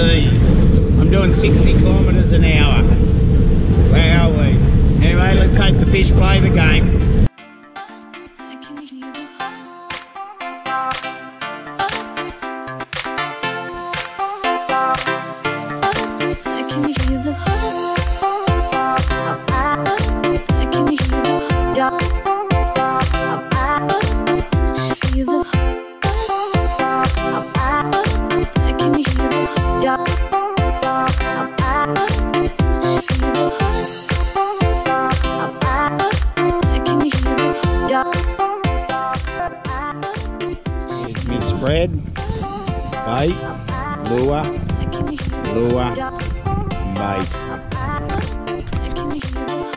seas. I'm doing 60 kilometers an hour. Where are we? Anyway, let's hope the fish play the game. Spread, bait, lure, lure, bait.